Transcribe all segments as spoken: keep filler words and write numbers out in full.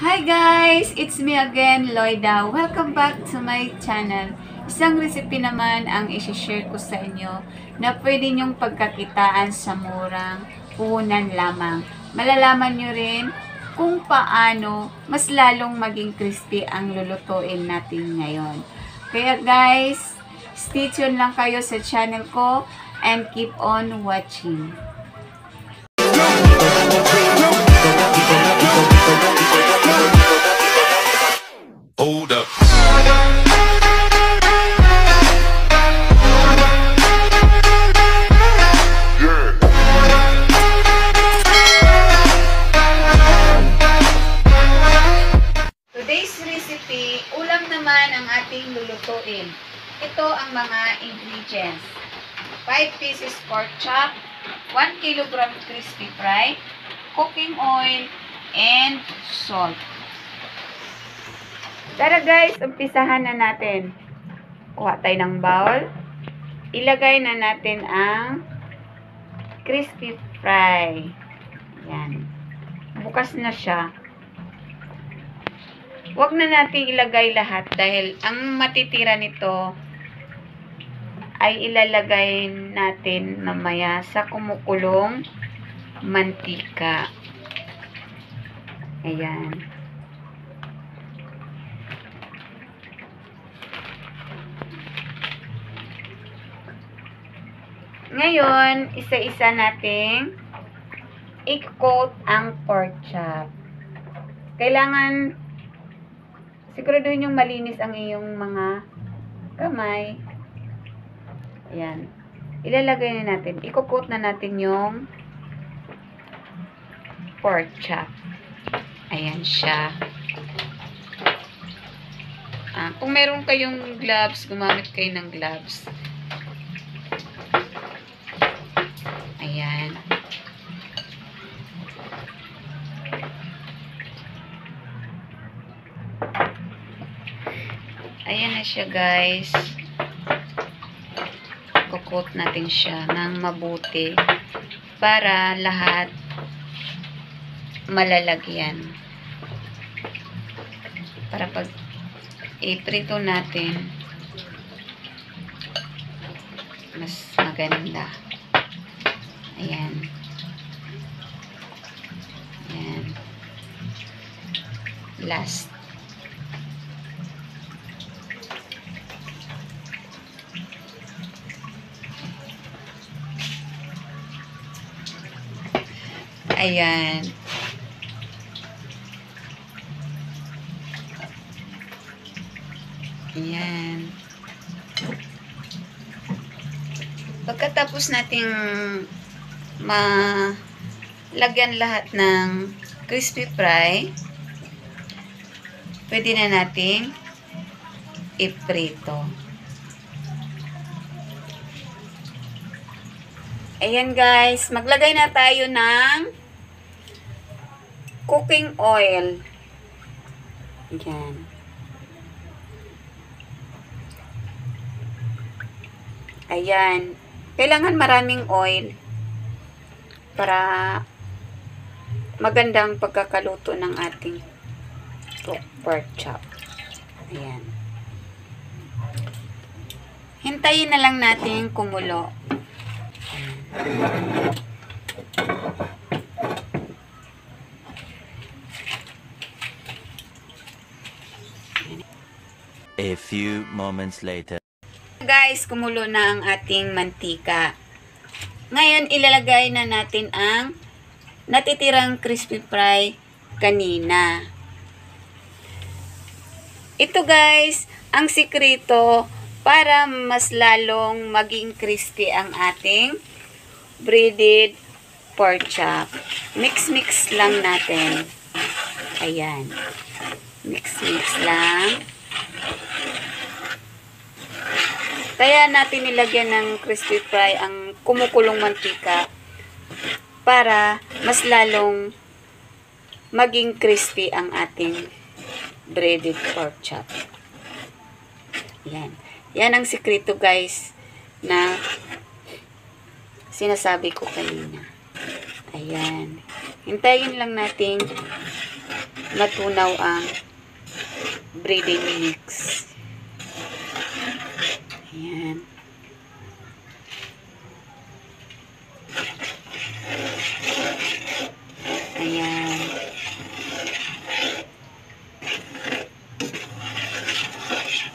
Hi guys! It's me again, Loida. Welcome back to my channel. Isang recipe naman ang isi-share ko sa inyo na pwede nyong pagkakitaan sa murang puhunan lamang. Malalaman nyo rin kung paano mas lalong maging crispy ang lulutuin natin ngayon. Kaya guys, stay tuned lang kayo sa channel ko and keep on watching. Hold up. Today's recipe, ulam naman ang ating lulutuin. Ito ang mga ingredients. five pieces pork chop, one kilogram crispy fry, cooking oil, and salt. Tara guys, umpisahan na natin. Kuha tayo ng bowl. Ilagay na natin ang crispy fry. Yan. Bukas na siya. Huwag na natin ilagay lahat dahil ang matitira nito ay ilalagay natin mamaya sa kumukulong mantika. Ayan. Ngayon, isa-isa nating i-coat ang pork chop. Kailangan siguraduhin yung malinis ang iyong mga kamay. Ayan. Ilalagay na natin. I-coat na natin yung pork chop. Ayan siya. Ah, kung meron kayong gloves, gumamit kayo ng gloves. Ayan. Ayan na siya guys. Kukot natin siya ng mabuti para lahat malalagyan. Para pag iprito natin mas maganda. Ayan. Ayan. Last. Ayan. Ayan. Pagkatapos nating malagyan lahat ng crispy fry, pwede na nating iprito. Ayan guys, maglagay na tayo ng cooking oil. Ayan. Ayan. Kailangan maraming oil para magandang pagkakaluto ng ating pork chop. Ayan. Hintayin na lang natin kumulo. A few moments later. Guys, kumulo na ang ating mantika. Ngayon, ilalagay na natin ang natitirang crispy fry kanina. Ito guys, ang sikreto para mas lalong maging crispy ang ating breaded pork chop. Mix-mix lang natin. Ayan. Mix-mix lang. Kaya natin nilagyan ng crispy fry ang kumukulong mantika para mas lalong maging crispy ang ating breaded pork chop. Yan. Yan ang sikreto guys na sinasabi ko kanina. Ayan. Hintayin lang natin matunaw ang breeding mix. Ayan. Ayan.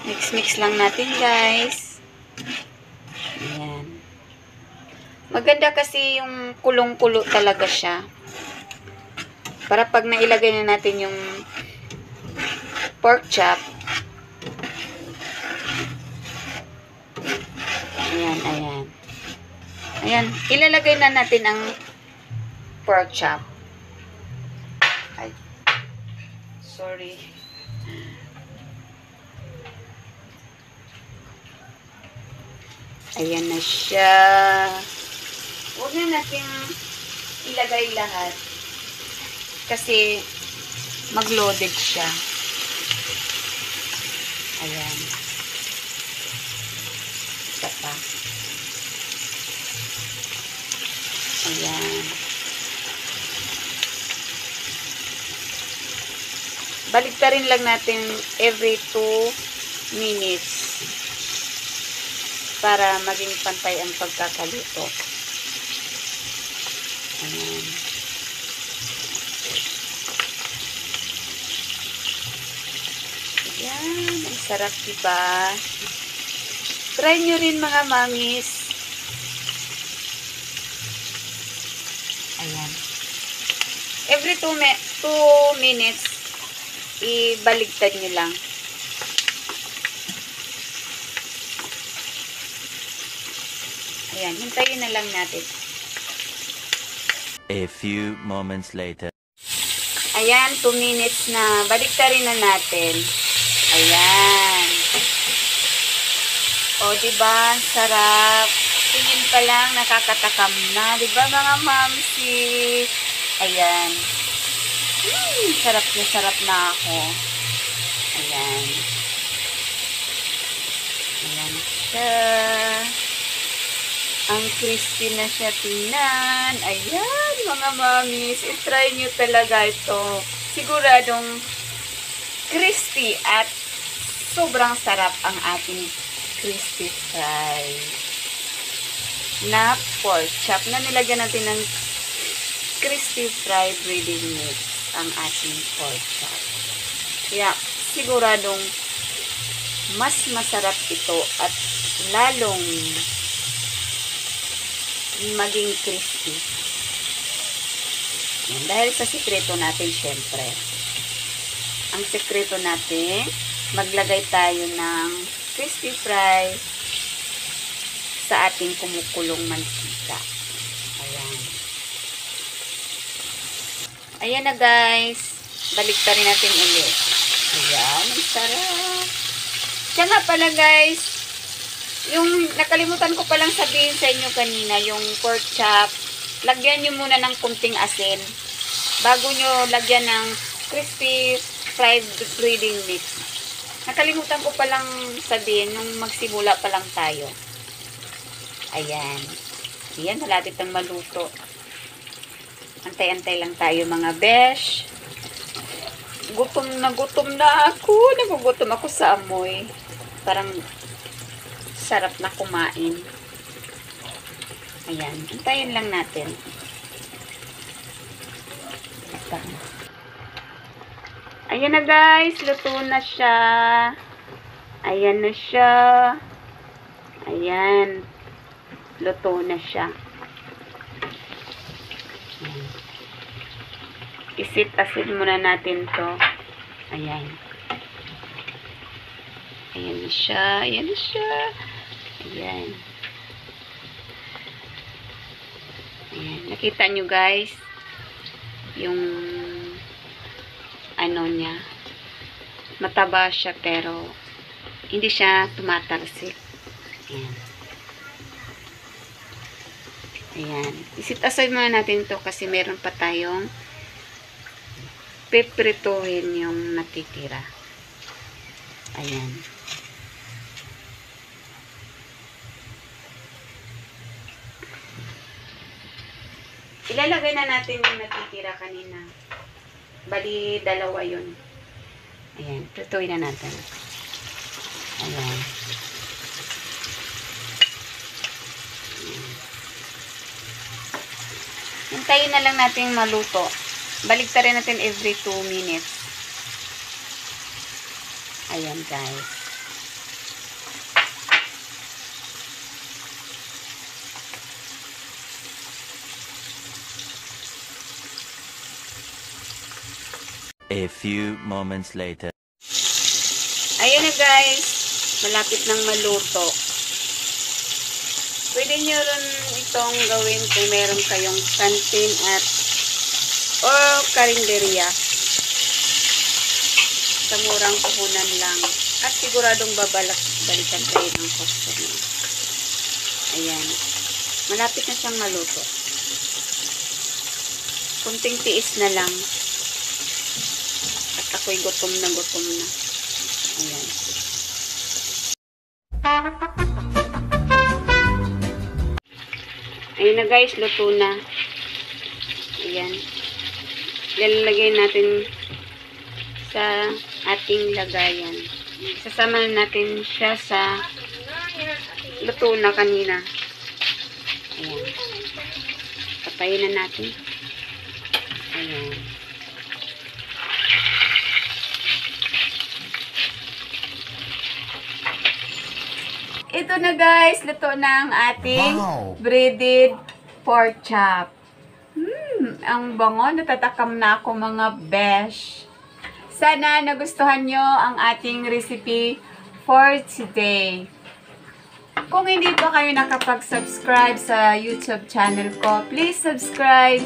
Mix-mix lang natin, guys. Ayan. Maganda kasi yung kulong-kulo talaga siya. Para pag nailagay na natin yung pork chop. Ayan, ayan. Ayan, ilalagay na natin ang pork chop. Ay, sorry. Ayan na siya. Huwag na natin ilagay lahat. Kasi magloaded siya. Ayan. Isa pa. Ayan. Baliktarin lang natin every two minutes para maging pantay ang pagkakaluto. Ayan. Ayan, ang sarap, diba? Try nyo rin, mga mamis. Ayan. Every two, mi two minutes, ibaligtad nyo lang. Ayan, hintayin na lang natin. A few moments later. Ayan, two minutes na. Baliktarin na natin. Ayan. O, diba? Sarap. Tingin pa lang, nakakatakam na. Diba, mga mamsi? Ayan. Hmm, sarap na, sarap na ako. Ayan. Ayan siya. Ang crispy na siya tingnan. Ayan, mga mamis. I-try nyo talaga ito. Siguradong crispy at sobrang sarap ang ating crispy fry na pork chop na nilagyan natin ng crispy fry breeding mix ang ating pork chop. Kaya siguradong mas masarap ito at lalong maging crispy. Yan, dahil sa sikreto natin, syempre, ang sikreto natin, maglagay tayo ng crispy fry sa ating kumukulong mantika. Ayan. Ayan na, guys. Baliktarin natin ulit. Ayan. Ang sarap. Siya nga pala, guys. Yung nakalimutan ko palang sabihin sa inyo kanina, yung pork chop, lagyan nyo muna ng kunting asin bago nyo lagyan ng crispy fried breeding mix. Nakalimutan ko palang sabihin nung magsimula pa lang tayo. Ayan. Ayan, malapit ng maluto. Antay-antay lang tayo, mga besh. Gutom na gutom na ako. Nagugutom ako sa amoy. Parang sarap na kumain. Ayan. Antayin lang natin. Ito. Ayan na, guys. Luto na siya. Ayan na siya. Ayan. Luto na siya. Isit-asin muna natin to. Ayan. Ayan na siya. Ayan na siya. Ayan. Ayan. Nakita nyo, guys, yung ano niya, mataba siya pero hindi siya tumatalsik. Ayan. Ayan. Isit-asoy muna natin to kasi meron pa tayong piprituhin yung natitira. Ayan. Ilalagay na natin yung natitira kanina. Bali, dalawa yun. Ayan, tutuin na natin. Ayan. Hintayin na lang natin maluto. Baligtarin natin every two minutes. Ayan, guys. A few moments later. Ayun na, guys. Malapit nang maluto. Pwede nyo rin itong gawin kung meron kayong canteen at o karinderya. Sa murang puhunan lang. At siguradong babalik-balikan kayo ng customer. Ayan. Malapit na siyang maluto. Kunting tiis na lang. Ako'y gutom na gutom na. Ayan. Ayun na, guys, luto na. Ayan. Lalagay natin sa ating lagayan. Sasama natin siya sa luto na kanina. Ayan. Patayin na natin. Ayan. Ito na, guys, luto na ang ating wow. breaded pork chop. Hmm, ang bango, natatakam na ako, mga besh. Sana nagustuhan nyo ang ating recipe for today. Kung hindi pa kayo nakapag-subscribe sa YouTube channel ko, please subscribe,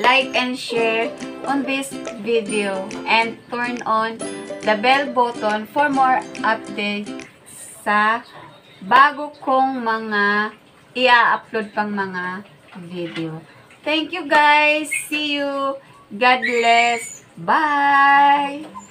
like, and share on this video. And turn on the bell button for more updates sa bago kong mga i-upload pang mga video. Thank you, guys. See you. God bless. Bye.